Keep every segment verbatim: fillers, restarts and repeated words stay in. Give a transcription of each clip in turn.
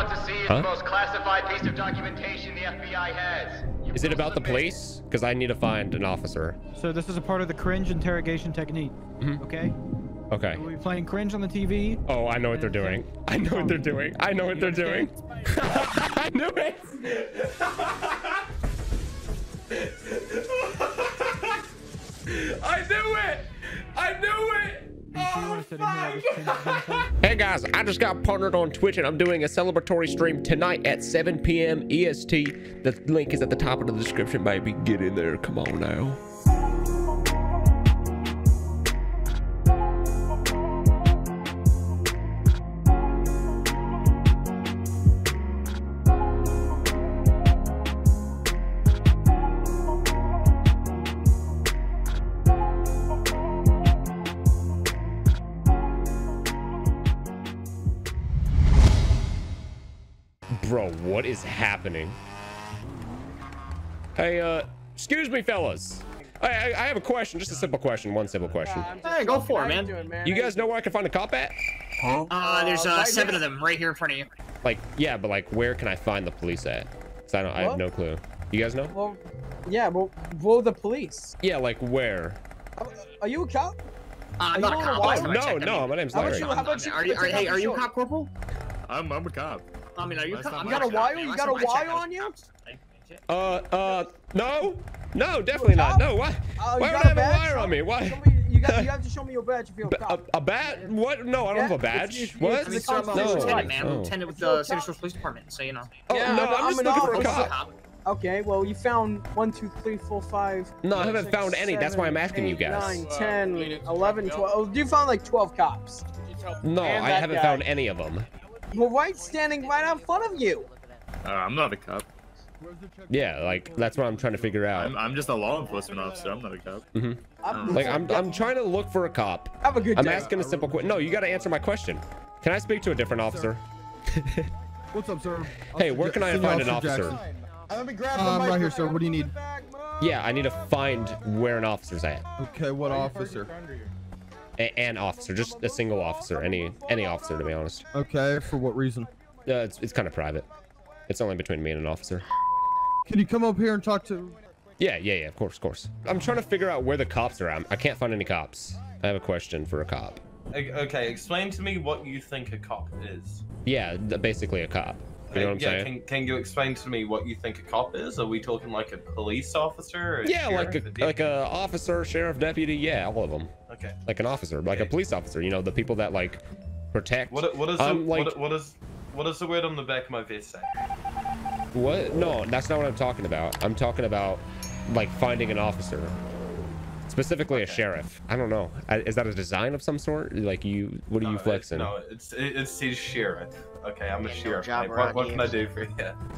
about to see is huh? the most classified piece of documentation the F B I has. You're is it about the police? Because I need to find an officer. So this is a part of the cringe interrogation technique. Mm-hmm. Okay. Okay. So we're playing cringe on the T V. Oh, I know what they're doing. I know what they're doing. I know what they're doing. I knew it. I knew it! I knew it! Oh, fuck. Hey guys, I just got partnered on Twitch and I'm doing a celebratory stream tonight at seven P M E S T. The link is at the top of the description, baby. Get in there. Come on now. Bro, what is happening? Hey, uh, excuse me, fellas. I, I, I have a question, just a simple question, one simple question. Yeah, hey, go for it, man. Doing, man. You guys know where I can find a cop at? Huh? Uh, there's uh, seven of them right here in front of you. Like, yeah, but like, where can I find the police at? Cause I don't, I have no clue. You guys know? Well, yeah, well, well, the police. Yeah, like where? Uh, are you a cop? Uh, I'm not a cop. No, no, my name's Larry. Hey, are you a cop, Corporal? I'm, I'm a cop. I mean, are you, you got a wire? You got a wire on you? Uh, uh, no, no, definitely not. No, why? Uh, why would I have a wire on me? Why? You got, you have to show me your badge if you're a cop. A, a badge? What? No, I don't have a badge. What? No, lieutenant, man. Lieutenant with the San Francisco Police Department. So you know. Oh no, I'm just looking for a cop. Okay, well, you found one, two, three, four, five. No, I haven't found any. That's why I'm asking you guys. Nine, ten, eleven, twelve. You found like twelve cops. No, I haven't found any of them. Well, right, standing right out in front of you. Uh, I'm not a cop. Yeah, like that's what I'm trying to figure out. I'm, I'm just a law enforcement officer. I'm not a cop. Mm-hmm. I'm, like I'm, I'm trying to look for a cop. Have a good I'm day. asking a simple question. No, you got to answer my question. Can I speak to a different officer? What's up, sir? Hey, where can I find an officer? I'm right here, sir. What do you need? Yeah, I need to find where an officer's at. Okay, what officer? A an officer, just a single officer, any any officer, to be honest. Okay, for what reason? Uh, it's, it's kind of private. It's only between me and an officer. Can you come up here and talk to... Yeah, yeah, yeah, of course, of course. I'm trying to figure out where the cops are. I'm, I can't find any cops. I have a question for a cop. Okay, explain to me what you think a cop is. Yeah, basically a cop. You know what I'm yeah, saying? Can, can you explain to me what you think a cop is? Are we talking like a police officer? Or a yeah, sheriff, like a, a like a officer, sheriff, deputy. Yeah, all of them. Okay. Like an officer, like okay. a police officer. You know, the people that like protect. What what is um, the, like, what, what is what is the word on the back of my vest say? What? No, that's not what I'm talking about. I'm talking about like finding an officer, specifically okay. a sheriff. I don't know. I, is that a design of some sort? Like you? What are no, you flexing? It, no, it's it, it says sheriff. Okay, I'm a sheriff. What, what can I do for you?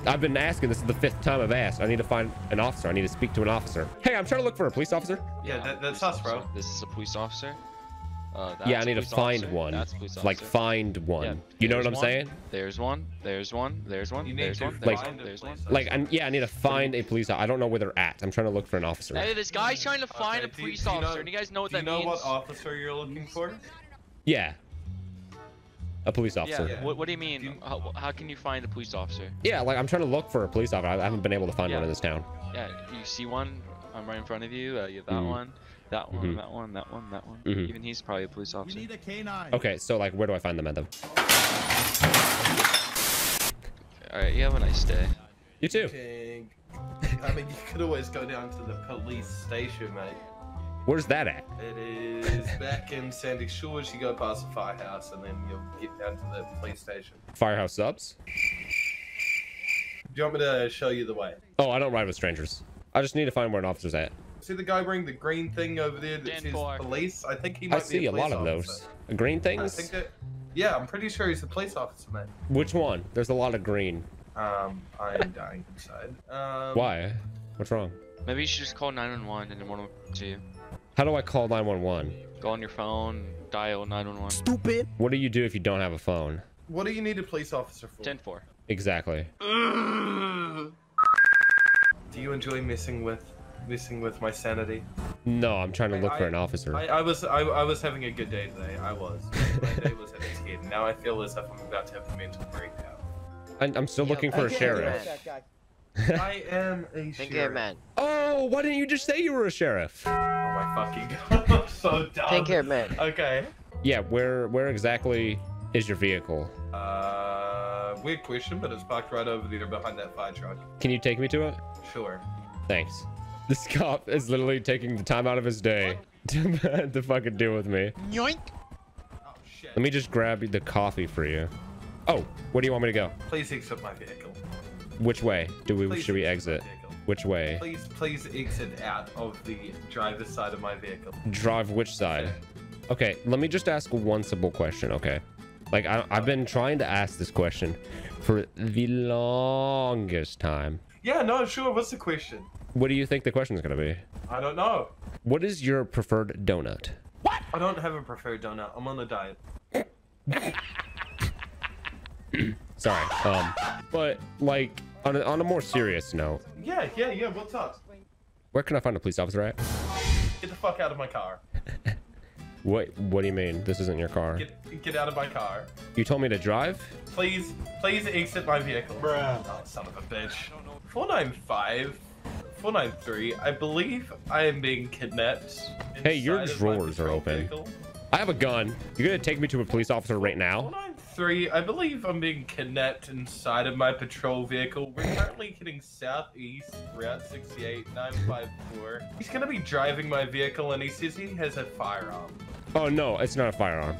I've been asking. This is the fifth time I've asked. I need to find an officer. I need to speak to an officer. Hey, I'm trying to look for a police officer. Yeah, that, that's us, bro. This is a police officer. Uh, that's yeah, I need to find officer. one. That's police like find one. Yeah, you know what I'm one, saying? There's one. There's one. There's one. You need there's to one. Like, find there's one. Like, I'm, yeah, I need to find a police officer. I don't know where they're at. I'm trying to look for an officer. Hey, this guy's trying to find okay, a police do, officer. Do you, know, do you guys know what that means? Do you know means? what officer you're looking for? Yeah. A police officer. Yeah, yeah. What, what do you mean? Do you, how, how can you find a police officer? Yeah, like I'm trying to look for a police officer. I haven't been able to find yeah. one in this town. Yeah, you see one? I'm right in front of you. Uh, you have that mm-hmm. one, that one, mm-hmm. that one, that one, that one. Mm-hmm. Even he's probably a police officer. We need a canine. Okay, so like, where do I find them at them? All right, you have a nice day. You too. I mean, you could always go down to the police station, mate. Where's that at? It is back in Sandy Shores. You go past the firehouse and then you'll get down to the police station. Firehouse subs? Do you want me to show you the way? Oh, I don't ride with strangers. I just need to find where an officer's at. See the guy wearing the green thing over there that says police? I think he might I be see a, police a lot of officer. those. Green things? I think that, yeah, I'm pretty sure he's a police officer, man. Which one? There's a lot of green. Um, I'm dying inside. Um, Why? What's wrong? Maybe you should just call nine one one and then one will come to you. How do I call nine one one? Go on your phone, dial nine one one. Stupid. What do you do if you don't have a phone? What do you need a police officer for? ten four. Exactly. Do you enjoy messing with, messing with my sanity? No, I'm trying to look I, for an officer. I, I was, I, I was having a good day today. I was. My day was having a good day. Now I feel as if I'm about to have a mental breakdown. I'm still Yo, looking for I a sheriff. I am a sheriff. Man. Oh, why didn't you just say you were a sheriff? Oh my fucking god, I'm so dumb. Take care, man. Okay. Yeah, where where exactly is your vehicle? Uh, weird question, but it's parked right over there behind that fire truck. Can you take me to it? Sure. Thanks. This cop is literally taking the time out of his day to, to fucking deal with me. Yoink. Oh, shit. Let me just grab the coffee for you. Oh, where do you want me to go? Please exit my vehicle. Which way do we please should we exit? Which way? Please, please exit out of the driver's side of my vehicle. Drive which side? Okay, let me just ask one simple question. Okay, like I, I've been trying to ask this question for the longest time. Yeah, no, sure. What's the question? What do you think the question is gonna be? I don't know. What is your preferred donut? What? I don't have a preferred donut. I'm on a diet. Sorry, um, but like on a, on a more serious note. Yeah, yeah, yeah. What's up? Where can I find a police officer at? Get the fuck out of my car. What? What do you mean? This isn't your car. Get, get out of my car. You told me to drive. Please, please exit my vehicle. Bruh. Oh, son of a bitch. four nine five, four nine three. I believe I am being kidnapped. Hey, your drawers are open. Vehicle. I have a gun. You're gonna take me to a police officer right now? Three, I believe I'm being kidnapped inside of my patrol vehicle. We're currently heading southeast, Route sixty-eight, nine five four. He's gonna be driving my vehicle and he says he has a firearm. Oh no, it's not a firearm.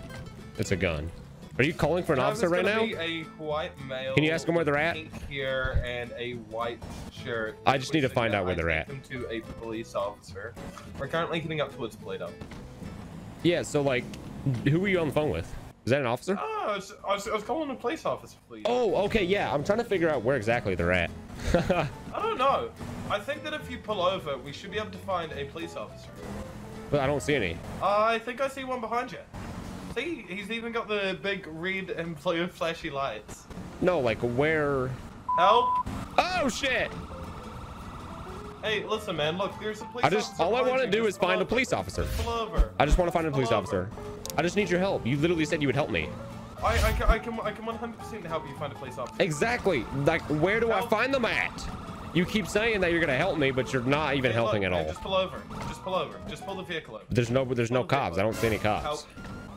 It's a gun. Are you calling for an no, officer right now? A white male. Can you ask them where they're at? Here and a white shirt. I just need to find out where I they're at. Them to a police officer. We're currently heading up towards Plato. Yeah, so like, who were you on the phone with? Is that an officer? Oh, I was, I was, I was calling a police officer, please. Oh, okay, yeah. I'm trying to figure out where exactly they're at. I don't know. I think that if you pull over, we should be able to find a police officer. But I don't see any. Uh, I think I see one behind you. See, he's even got the big red and blue flashy lights. No, like where? Help! Oh shit! Hey, listen, man. Look, there's a police officer. I just, all I want to do is find a police officer. Pull over. I just want to find a police officer. I just need your help. You literally said you would help me. I, I can, I can, I can one hundred percent help you find a police officer. Exactly. Like, where do help. I find them at? You keep saying that you're gonna help me, but you're not even hey, helping look, at man, all. Just pull over. Just pull over. Just pull the vehicle over. There's no, there's pull no the cops. I don't see any cops. Help.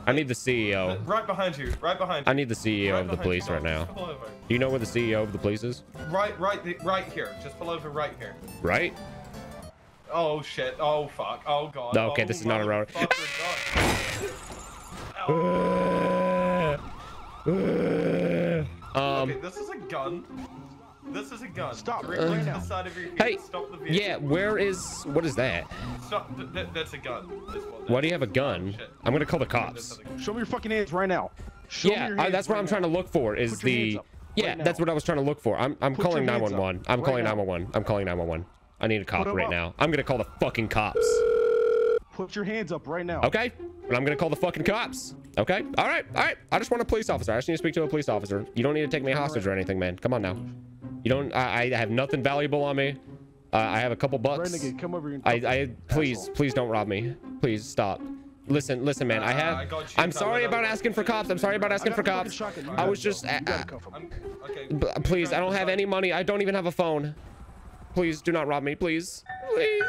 I need the C E O. Right behind you. Right behind you. I need the C E O right of the police you, right now. Pull over. Do you know where the C E O of the police is? Right, right, right here. Just pull over right here. Right? Oh shit. Oh fuck. Oh god. Okay, oh, this is not a road. Uh, uh, um, okay, this is a gun. This is a gun. Stop. Right uh, to the side of your head. Hey. Stop the vehicle. Yeah. Where is? What is that? Stop. Th th that's a gun. That's what that Why do you have a gun? Oh, I'm gonna call the cops. Show me your fucking hands right now. Show yeah. Me your I, that's what right I'm now. trying to look for. Is Put the? Right yeah. Now. That's what I was trying to look for. I'm. I'm Put calling nine one one. I'm right calling nine one one. I'm calling nine one one. I need a cop right up. now. I'm gonna call the fucking cops. Put your hands up right now. Okay. And I'm gonna call the fucking cops. Okay. All right. All right. I just want a police officer. I just need to speak to a police officer. You don't need to take me hostage or anything, man. Come on now. You don't. I, I have nothing valuable on me. Uh, I have a couple bucks. Renegade, come over here. I. I. Please. Please don't rob me. Please stop. Listen. Listen, man. I have. I'm sorry about asking for cops. I'm sorry about asking for cops. I was just. Uh, uh, please. I don't have any money. I don't even have a phone. Please do not rob me. Please. Please.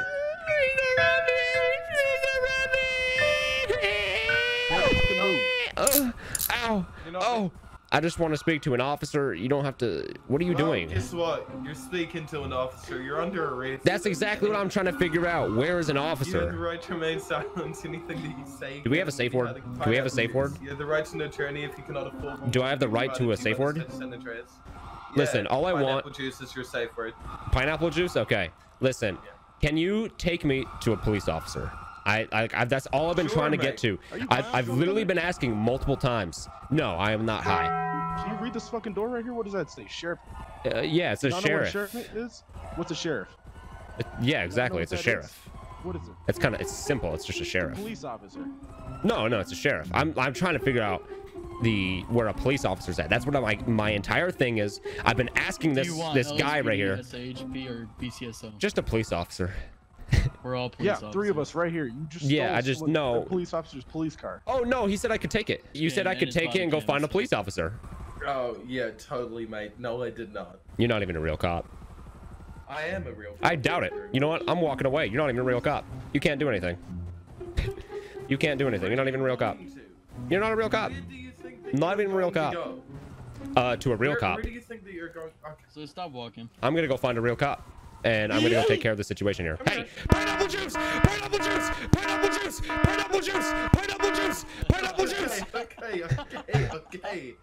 Uh, ow! Oh! I just want to speak to an officer. You don't have to. What are you well, doing? Guess what? You're speaking to an officer. You're under arrest. That's exactly what I'm trying to figure out. Where is an officer? You have the right to remain silent. Anything that you say. Do we have a safe word? Do we have a safe word? You have the right to an attorney if you cannot afford one. Do I have the right to a safe word? Listen, all I want. Pineapple juice is your safe word. Pineapple juice? Okay. Listen, yeah. Can you take me to a police officer? I, I, I that's all I've been sure, trying mate. to get to. I've, I've literally been asking multiple times. No, I am not high. Can you read this fucking door right here? What does that say? Sheriff? Uh, yeah, it's a sheriff. Know what a sheriff is? What's a sheriff? It, yeah, exactly. It's a sheriff. Is. What is it? It's kind of it's simple. It's just a sheriff. A police officer. No, no, it's a sheriff. I'm I'm trying to figure out the where a police officer's at. That's what I'm like. My entire thing is I've been asking this this guy right here. S H P or B C S O? Just a police officer. We're all police yeah, officers. Three of us right here. You just yeah, I just know police officer's police car. Oh no, he said I could take it. You yeah, said I could take it and go find a police officer. Oh, yeah, totally, mate. No, I did not. You're not even a real cop. I am a real cop. I doubt it. You know what? I'm walking away. You're not even a real cop. You can't do anything. You can't do anything. You're not even a real cop. You're not a real cop. Not even a real cop. Uh, to a real cop. Where do you think that you're going? Okay. So stop walking. I'm going to go find a real cop. And I'm gonna go take care of the situation here. Hey, pineapple juice! Pineapple juice! Pineapple juice! Pineapple juice! Pineapple juice! Pineapple juice! Okay, okay, okay,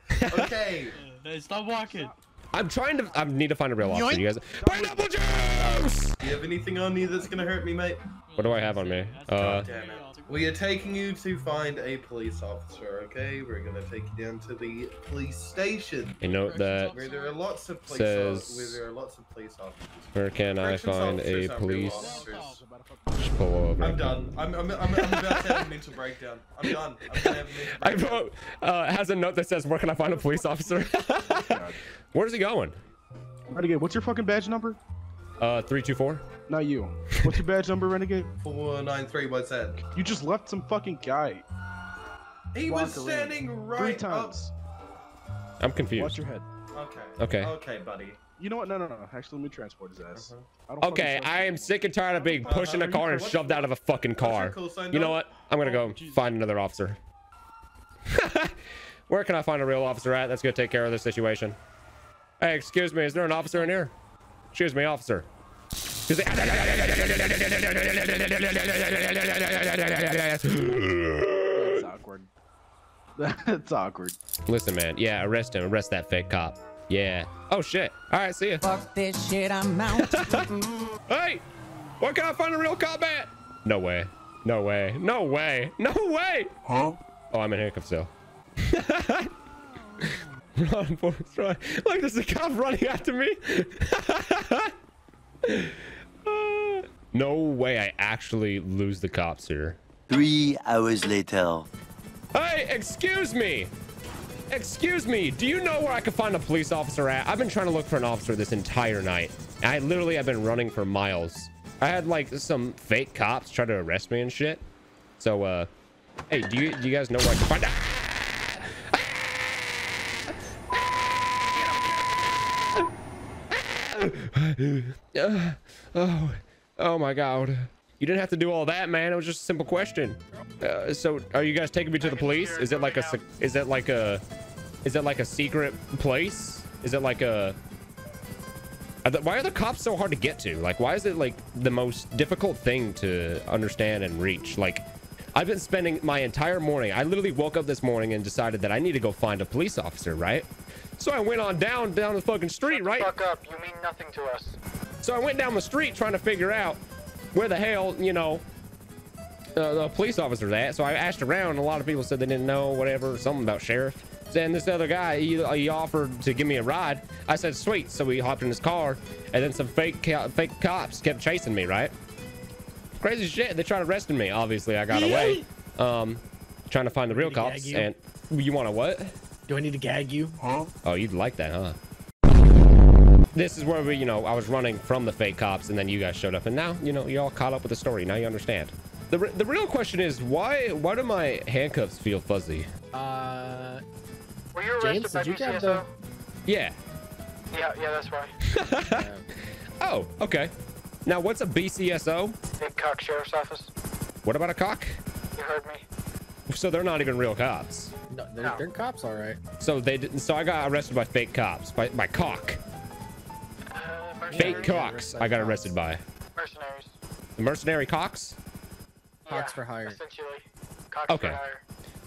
okay. Hey, stop walking. I'm trying to. I need to find a real officer. You guys. Pineapple juice! Do you have anything on you that's gonna hurt me, mate? What do I have on me? Uh. Damn it. We are taking you to find a police officer, okay? We're gonna take you down to the police station. You know that where there are lots of police says, where there are lots of police officers. Where can I find a police? Just pull over. I'm done. I'm I'm I'm, I'm about to have a mental breakdown. I'm done. I'm gonna have a mental breakdown. I wrote, uh, has a note that says, "Where can I find a police officer?" Where's he going? Renegade, what's your fucking badge number? Uh, three two four. Not you. What's your badge number, Renegade? four nine three. What's that? You just left some fucking guy. He Walk was standing around. right Three times. Up. I'm confused. Watch your head. Okay. Okay. Okay, buddy. You know what? No, no, no. Actually, let me transport his ass. Uh-huh. I don't okay, I am sick and tired of being pushed uh, in a car and shoved out of a fucking car. Cool you on? know what? I'm gonna go oh, find another officer. Where can I find a real officer at? That's gonna take care of this situation. Hey, excuse me. Is there an officer in here? Excuse me, officer. Like, that's awkward. That's awkward. Listen, man. Yeah, arrest him. Arrest that fake cop. Yeah. Oh shit. All right, see ya. Fuck this shit. I'm out. Hey, where can I find a real cop at? No way. No way. No way. No way. Huh? Oh, I'm in handcuffs still. Run, boys, run. Look, there's a cop running after me. Uh, no way I actually lose the cops here. Three hours later. Hey, excuse me. Excuse me. Do you know where I can find a police officer at? I've been trying to look for an officer this entire night. I literally have been running for miles. I had like some fake cops try to arrest me and shit. So, uh, hey, do you, do you guys know where I can find... Ah! Uh, oh, oh my God. You didn't have to do all that, man. It was just a simple question. Uh, so are you guys taking me to the police? Is it like a, is it like a, is it like a secret place? Is it like a, are the, why are the cops so hard to get to? Like, why is it like the most difficult thing to understand and reach? Like, I've been spending my entire morning. I literally woke up this morning and decided that I need to go find a police officer, right? So I went on down, down the fucking street, right? Fuck up, you mean nothing to us. So I went down the street trying to figure out where the hell, you know, uh, the police officer's at. So I asked around, and a lot of people said they didn't know, whatever, something about sheriff. Then this other guy, he, he offered to give me a ride. I said, sweet. So we hopped in his car, and then some fake, fake cops kept chasing me, right? Crazy shit. They tried arresting me. Obviously, I got away. Um, trying to find the real cops. You. And you want to what? Do I need to gag you? Huh? Oh, you'd like that, huh? This is where we, you know, I was running from the fake cops and then you guys showed up and now, you know, you're all caught up with the story. Now you understand. The, re the real question is why, why do my handcuffs feel fuzzy? Uh, were you arrested James, by P C S O? Yeah. Yeah, yeah, that's right. Yeah. Oh, okay. Now what's a B C S O? Big cock sheriff's office. What about a cock? You heard me. So they're not even real cops. No, they're, no. they're cops, all right. So they didn't. So I got arrested by fake cops, by by cock. Uh, fake cocks. I got cops. arrested by. Mercenaries. The mercenary cocks. Cocks yeah, for hire. Essentially, cocks okay. for hire.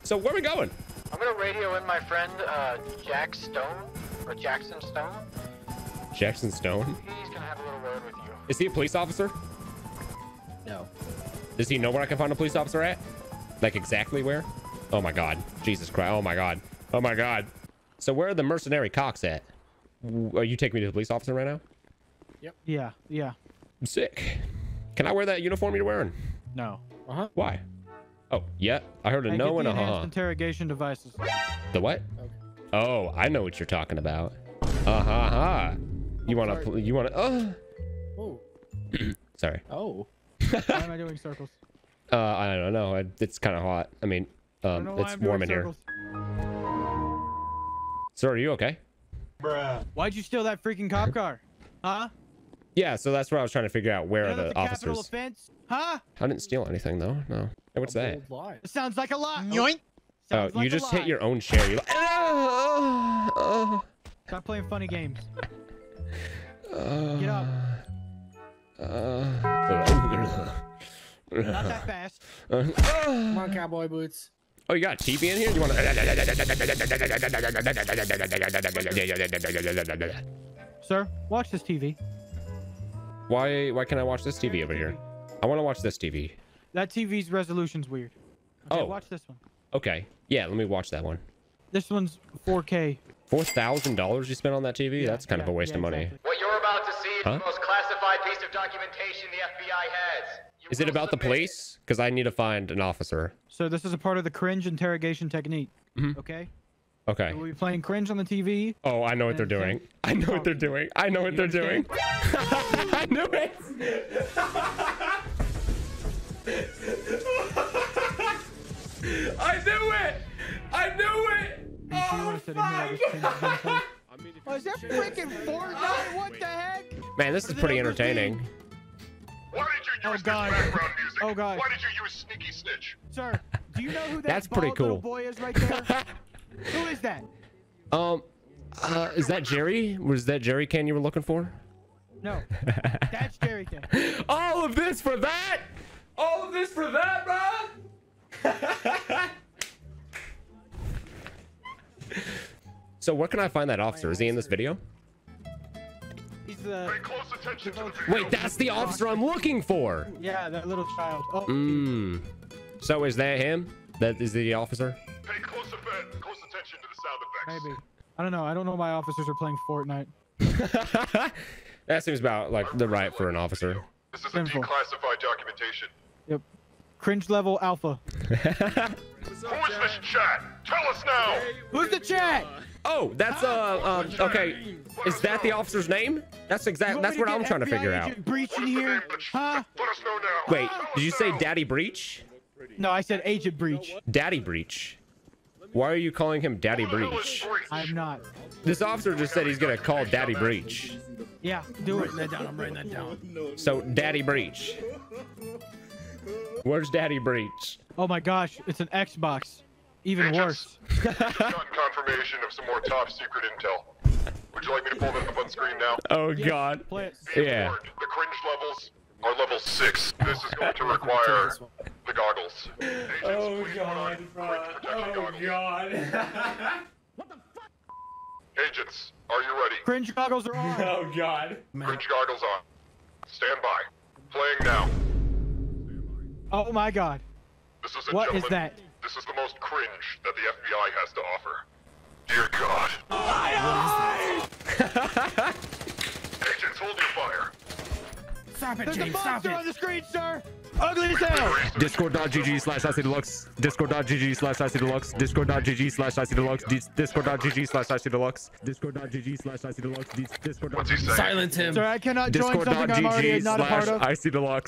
So where are we going? I'm gonna radio in my friend uh, Jack Stone or Jackson Stone. Jackson Stone. He's gonna have a little word with you. Is he a police officer? No. Does he know where I can find a police officer at? Like exactly where? Oh my God. Jesus Christ. Oh my God. Oh my God. So where are the mercenary cocks at? Are you taking me to the police officer right now? Yep. Yeah. Yeah. I'm sick. Can I wear that uniform you're wearing? No. Uh-huh. Why? Oh, yeah. I heard a I no and a huh. Interrogation devices. The what? Okay. Oh, I know what you're talking about. Uh-huh. -huh. You want to, you want to, uh. oh, sorry. Oh, why am I doing circles? Uh, I don't know. I, it's kind of hot. I mean, um, I it's warm in circles. here. Sir, are you okay? Bruh. Why'd you steal that freaking cop car? Huh? Yeah, so that's what I was trying to figure out. Where yeah, are the officers? Capital offense? Huh? I didn't steal anything, though. No. Hey, what's that? It sounds like a lie. Yoink. Oh, you like just hit your own chair. You... Stop playing funny games. Uh, Get up. Uh, Not that fast. Uh, Come on, cowboy boots. Oh, you got T V in here? Do you want to... Sir, watch this T V. Why Why can't I watch this T V over here? I want to watch this T V. That T V's resolution's weird. Okay, oh. Watch this one. Okay. Yeah, let me watch that one. This one's four K. four thousand dollars you spent on that T V? Yeah, That's kind yeah, of a waste yeah, of money. Exactly. What you're about to see is huh? the most classified piece of documentation the F B I has. You is it about submit. the police? Because I need to find an officer. So this is a part of the cringe interrogation technique. Mm-hmm. Okay? Okay. So we'll be playing cringe on the T V. Oh, I know what they're doing. Thing. I know what they're doing. I know what you they're doing. I knew it! I knew it! I knew it! Oh, my God! Oh, is that freaking Fortnite? Oh, what the heck? Man, this is pretty entertaining. Why did you use oh, God. background music? Oh, God. Why did you use Sneaky Snitch? Sir, do you know who that That's pretty cool. boy is right there? Who is that? Um, uh, is that Jerry? Was that Jerry Can you were looking for? No, that's Jerry Can. All of this for that? All of this for that, bro? So where can I find that officer? Is he in this video? He's uh, Pay close attention to the video. Wait, that's the officer I'm looking for. Yeah, that little child. Oh. Mm. So is that him? That is the officer? Pay close, close attention to the sound effects. Maybe. I don't know. I don't know why officers are playing Fortnite. That seems about like the right for an officer. This is a declassified documentation. Yep. Cringe level alpha. Who is this chat? Tell us now. Who's the chat? Oh, that's uh, um, okay. Is that the officer's name? That's exactly. That's what I'm trying to figure out. Breach in here? Huh? Wait, did you say Daddy Breach? No, I said Agent Breach. Daddy Breach. Why are you calling him Daddy Breach? I'm not. This officer just said he's gonna call Daddy Breach. Yeah, do it. I'm writing that down. I'm writing that down. So Daddy Breach. Where's Daddy Breach? Oh my gosh, it's an Xbox. Even Agents. worse. We've gotten confirmation of some more top secret intel. Would you like me to pull that up on screen now? Oh yeah, God. Play it. Yeah. Board, the cringe levels are level six. This is going to require the goggles. Agents, oh God. Oh goggles. God. What the fuck? Agents, are you ready? Cringe goggles are on. Oh God. Man. Cringe goggles on. Stand by. Playing now. Oh my God. This is a what gentleman. is that? This is the most cringe that the F B I has to offer. Dear God. Oh, my eyes! Agents, hold your fire. Stop it, There's James, a monster stop on it. the screen, sir! Ugly as hell! Discord.gg slash ICDeluxe. Discord.gg slash ICDeluxe. Discord.gg slash ICDeluxe. Discord.gg slash ICDeluxe. Discord.gg slash ICDeluxe. Discord. What's he saying? Silence him. Sir, I cannot join something I'm already not a part of. Discord.gg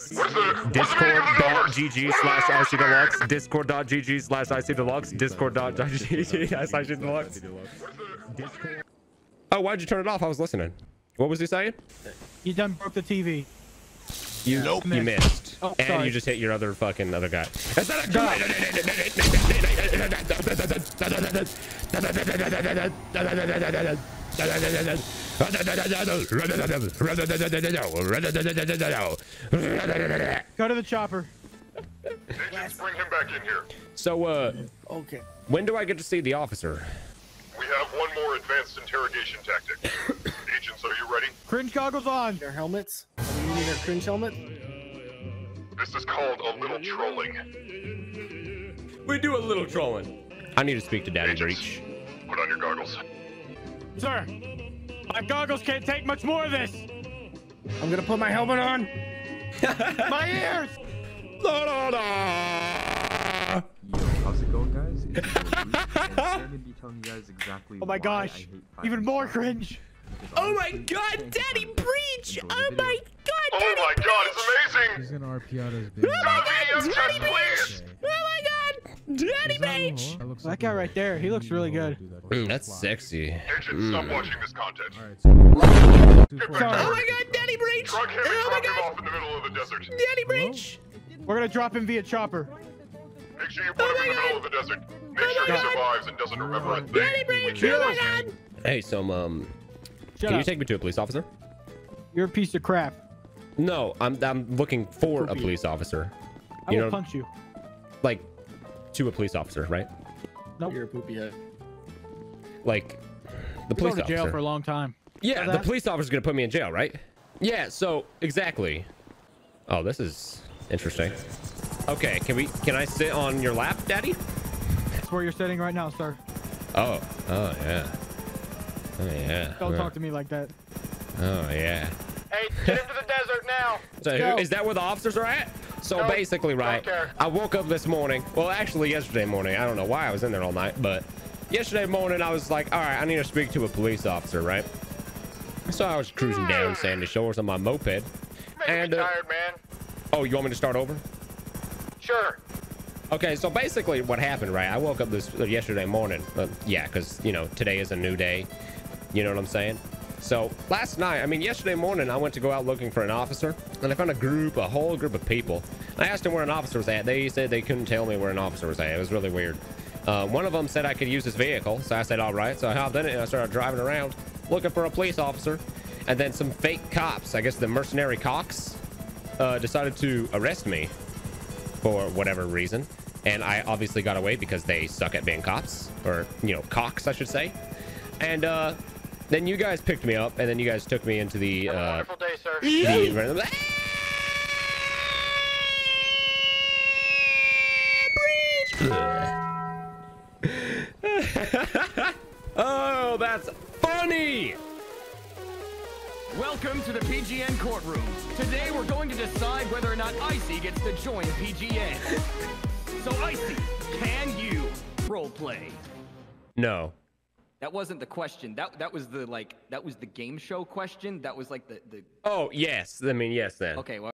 slash ICDeluxe. Discord.gg slash ICDeluxe. Discord.gg slash ICDeluxe. Discord.gg slash ICDeluxe. Oh, why'd you turn it off? I was listening. What was he saying? You done broke the T V. You, nope. you missed. Oh, and sorry. you just hit your other fucking other guy. Is that a guy? Go to the chopper. Agents, bring him back in here. So, uh, okay. When do I get to see the officer? We have one more advanced interrogation tactic. Agents, are you ready? Cringe goggles on. Their helmets. You need a cringe helmet? This is called a little trolling. We do a little trolling. I need to speak to Daddy Breach. Put on your goggles. Sir, my goggles can't take much more of this. I'm gonna put my helmet on. My ears! La, la, la. Yo, how's it going, guys? I'm gonna be telling you guys exactly oh my gosh, even more cringe. Oh my God, Daddy Breach! Oh my God, Daddy Oh my God, it's amazing! He's gonna R P out his baby. Oh my God, Daddy Breach! Oh my God! Daddy Beach! That, that guy right there, he looks really good. Ooh, that's sexy. Mm. Stop watching this content. Oh my god, Daddy Breach! Oh my god! In the middle of the desert. Daddy Breach! We're gonna drop him via chopper. Make sure you put oh him in the middle of the desert. Make oh sure he survives and doesn't remember a thing. Daddy Breach! Oh my god! Hey, so, um... Shut can up. You take me to a police officer? You're a piece of crap. No, I'm, I'm looking for a police officer. I will you know, punch you. Like... to a police officer, right? No, nope. You're a poopy head. Like the police officer. Jail for a long time. Yeah, the police officer's gonna put me in jail, right? Yeah, so exactly. Oh, this is interesting. Okay, can we? Can I sit on your lap, Daddy? That's where you're sitting right now, sir. Oh, oh yeah, oh yeah. Don't uh. talk to me like that. Oh yeah. Hey, get into the desert now. So, who, is that where the officers are at? So nope, basically, right, I woke up this morning. Well, actually, yesterday morning. I don't know why I was in there all night, but yesterday morning, I was like, all right, I need to speak to a police officer, right? So I was cruising down Sandy Shores on my moped. Making and, me tired, uh, man. Oh, you want me to start over? Sure. Okay, so basically what happened, right? I woke up this uh, yesterday morning. Uh, yeah, because, you know, today is a new day. You know what I'm saying? So last night, I mean, yesterday morning, I went to go out looking for an officer and I found a group, a whole group of people. I asked them where an officer was at. They said they couldn't tell me where an officer was at. It was really weird. Uh, one of them said I could use his vehicle. So I said, all right. So I hopped in it and I started driving around looking for a police officer. And then some fake cops, I guess the mercenary cops, uh, decided to arrest me for whatever reason. And I obviously got away because they suck at being cops, or, you know, cocks, I should say. And, uh, then you guys picked me up, and then you guys took me into the. Have a uh, wonderful day, sir. The... Oh, that's funny. Welcome to the P G N courtroom. Today, we're going to decide whether or not Icy gets to join P G N. So, Icy, can you roleplay? No. That wasn't the question. That that was the like that was the game show question. That was like the the. Oh yes, I mean yes then. Okay. Well